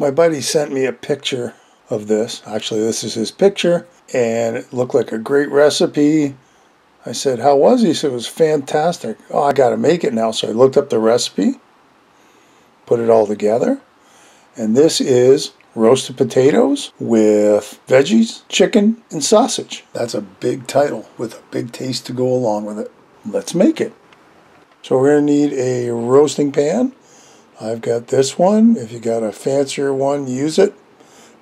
My buddy sent me a picture of this. Actually, this is his picture, and it looked like a great recipe. I said, how was it? He said, it was fantastic. Oh, I got to make it now. So I looked up the recipe, put it all together, and this is roasted potatoes with veggies, chicken, and sausage. That's a big title with a big taste to go along with it. Let's make it. So we're going to need a roasting pan. I've got this one. If you got a fancier one, use it.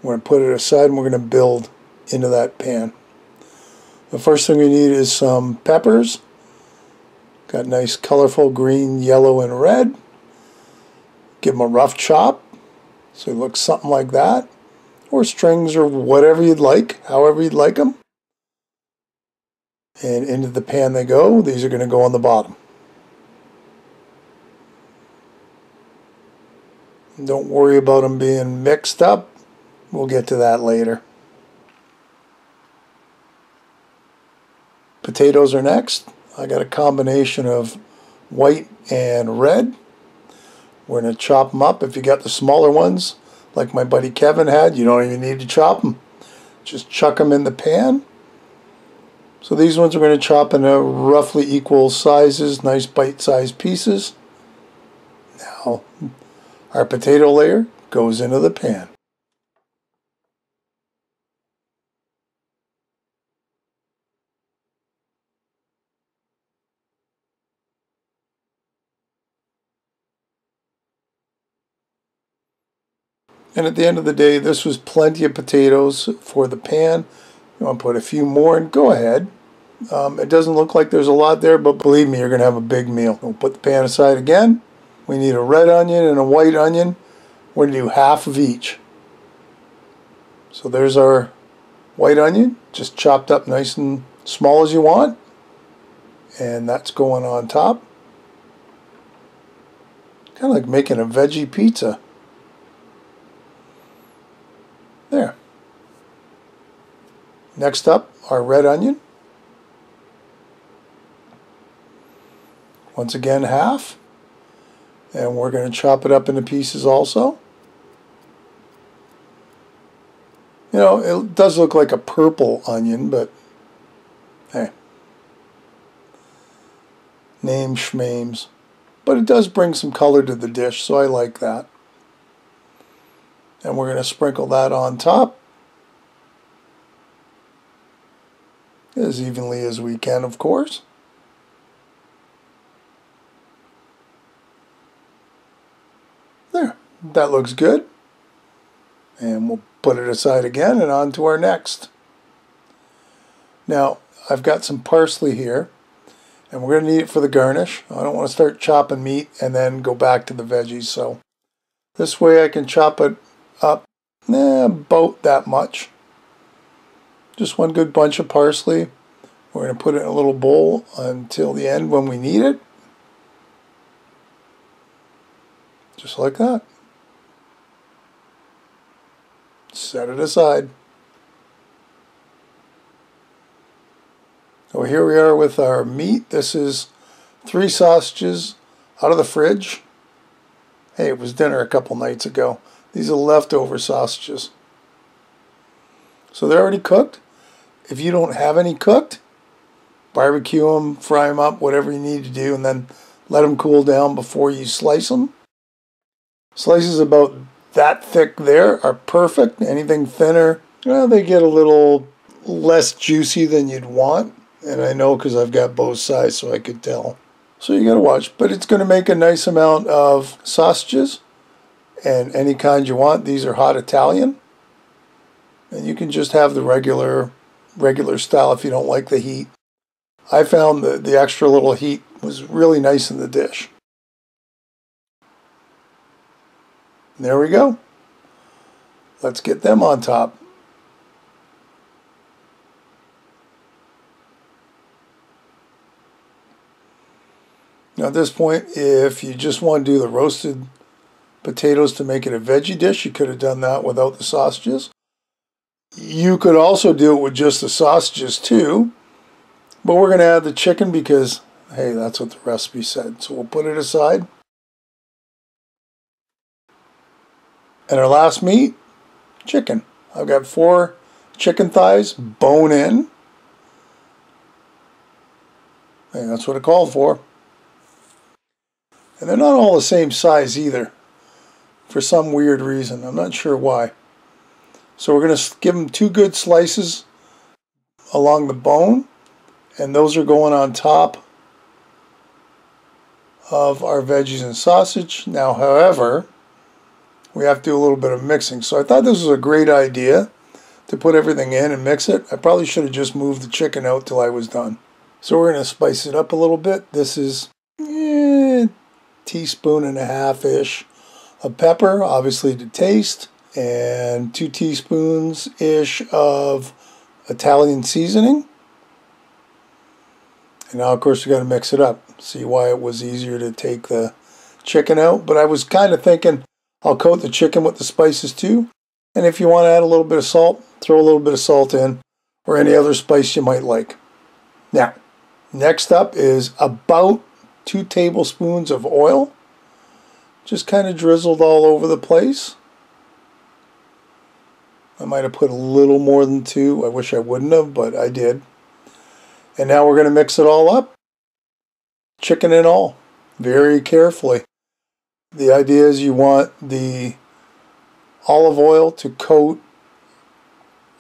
We're going to put it aside and we're going to build into that pan. The first thing we need is some peppers. Got nice colorful green, yellow, and red. Give them a rough chop. So it looks something like that, or strings, or whatever you'd like, however you'd like them. And into the pan they go. These are going to go on the bottom. And don't worry about them being mixed up. We'll get to that later. Potatoes are next. I got a combination of white and red. We're going to chop them up. If you got the smaller ones, like my buddy Kevin had, you don't even need to chop them. Just chuck them in the pan. So these ones we're going to chop into roughly equal sizes, nice bite-sized pieces. Now, our potato layer goes into the pan. And at the end of the day, this was plenty of potatoes for the pan. You want to put a few more in, go ahead. It doesn't look like there's a lot there, but believe me, you're going to have a big meal. We'll put the pan aside again. We need a red onion and a white onion. We're going to do half of each. So there's our white onion, just chopped up nice and small as you want. And that's going on top. Kind of like making a veggie pizza. There. Next up, our red onion. Once again, half. And we're going to chop it up into pieces also. You know, it does look like a purple onion, but hey. Name schmames. But it does bring some color to the dish, so I like that. And we're going to sprinkle that on top as evenly as we can, of course. There, that looks good. And we'll put it aside again and on to our next. Now, I've got some parsley here, and we're going to need it for the garnish. I don't want to start chopping meat and then go back to the veggies, so this way I can chop it up about that much. Just one good bunch of parsley. We're going to put it in a little bowl until the end when we need it. Just like that. Set it aside. So here we are with our meat. This is 3 sausages out of the fridge. Hey, it was dinner a couple nights ago. These are leftover sausages. So they're already cooked. If you don't have any cooked, barbecue them, fry them up, whatever you need to do, and then let them cool down before you slice them. Slices about that thick there are perfect. Anything thinner, well, they get a little less juicy than you'd want. And I know because I've got both sides, so I could tell. So you got to watch. But it's going to make a nice amount of sausages. And any kind you want. These are hot Italian. And you can just have the regular style if you don't like the heat. I found that the extra little heat was really nice in the dish. And there we go. Let's get them on top. Now at this point, if you just want to do the roasted potatoes to make it a veggie dish, you could have done that without the sausages. You could also do it with just the sausages too, but we're going to add the chicken because, hey, that's what the recipe said. So we'll put it aside. And our last meat, chicken. I've got 4 chicken thighs, bone in. And that's what it called for. And they're not all the same size either, for some weird reason. I'm not sure why. So we're going to give them 2 good slices along the bone, and those are going on top of our veggies and sausage. Now, however, we have to do a little bit of mixing. So I thought this was a great idea to put everything in and mix it. I probably should have just moved the chicken out till I was done. So we're going to spice it up a little bit. This is a teaspoon and a half-ish of pepper, obviously to taste, and 2 teaspoons-ish of Italian seasoning. And now, of course, we've got to mix it up. See why it was easier to take the chicken out. But I was kind of thinking I'll coat the chicken with the spices too. And if you want to add a little bit of salt, throw a little bit of salt in, or any other spice you might like. Now, next up is about 2 tablespoons of oil. Just kind of drizzled all over the place. I might have put a little more than 2. I wish I wouldn't have, but I did. And now we're going to mix it all up, chicken and all, very carefully. The idea is you want the olive oil to coat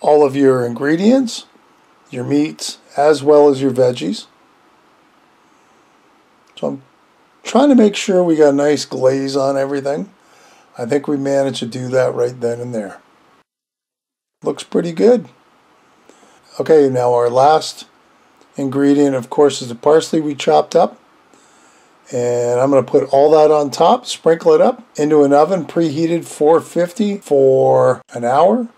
all of your ingredients, your meats, as well as your veggies. So I'm trying to make sure we got a nice glaze on everything. I think we managed to do that right then and there. Looks pretty good. Okay, now our last ingredient, of course, is the parsley we chopped up. And I'm going to put all that on top, sprinkle it up, into an oven preheated 450 for an hour.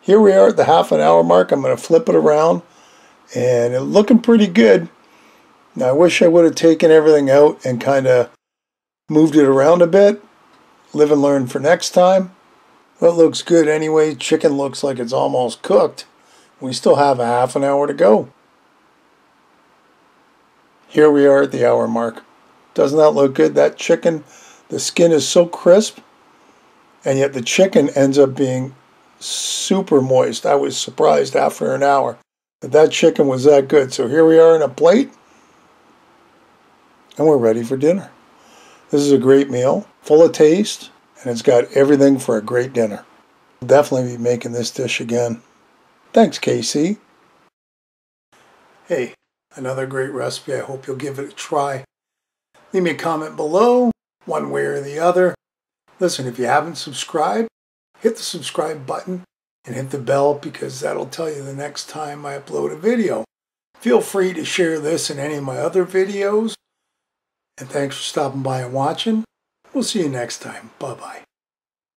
Here we are at the half-hour mark. I'm going to flip it around, and it's looking pretty good. Now, I wish I would have taken everything out and kind of moved it around a bit. Live and learn for next time. That looks good anyway. Chicken looks like it's almost cooked. We still have a half-hour to go. Here we are at the hour mark. Doesn't that look good? That chicken, the skin is so crisp, and yet the chicken ends up being super moist. I was surprised after an hour that that chicken was that good. So here we are in a plate, and we're ready for dinner. This is a great meal, full of taste, and it's got everything for a great dinner. I'll definitely be making this dish again. Thanks, Casey. Hey, another great recipe. I hope you'll give it a try. Leave me a comment below, one way or the other. Listen, if you haven't subscribed, hit the subscribe button and hit the bell, because that'll tell you the next time I upload a video. Feel free to share this and any of my other videos. And thanks for stopping by and watching. We'll see you next time. Bye-bye.